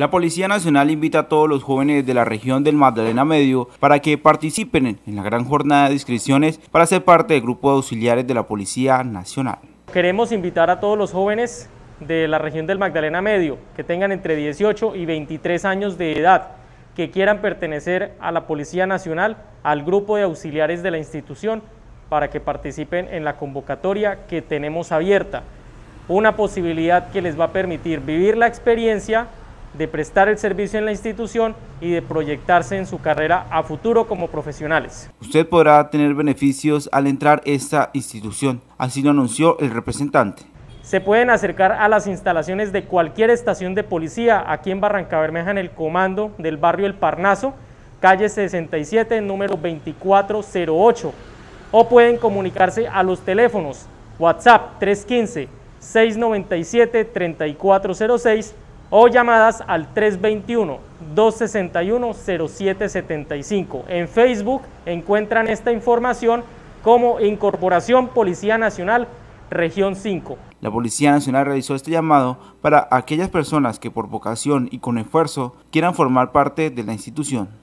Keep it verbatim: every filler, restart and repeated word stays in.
La Policía Nacional invita a todos los jóvenes de la región del Magdalena Medio para que participen en la gran jornada de inscripciones para ser parte del grupo de auxiliares de la Policía Nacional. Queremos invitar a todos los jóvenes de la región del Magdalena Medio que tengan entre dieciocho y veintitrés años de edad, que quieran pertenecer a la Policía Nacional, al grupo de auxiliares de la institución, para que participen en la convocatoria que tenemos abierta. Una posibilidad que les va a permitir vivir la experiencia de prestar el servicio en la institución y de proyectarse en su carrera a futuro como profesionales. Usted podrá tener beneficios al entrar esta institución, así lo anunció el representante. Se pueden acercar a las instalaciones de cualquier estación de policía aquí en Barrancabermeja, en el comando del barrio El Parnaso, calle sesenta y siete, número veinticuatro cero ocho, o pueden comunicarse a los teléfonos WhatsApp tres uno cinco, seis nueve siete, tres cuatro cero seis o llamadas al tres dos uno, dos seis uno, cero siete siete cinco. En Facebook encuentran esta información como Incorporación Policía Nacional Región cinco. La Policía Nacional realizó este llamado para aquellas personas que por vocación y con esfuerzo quieran formar parte de la institución.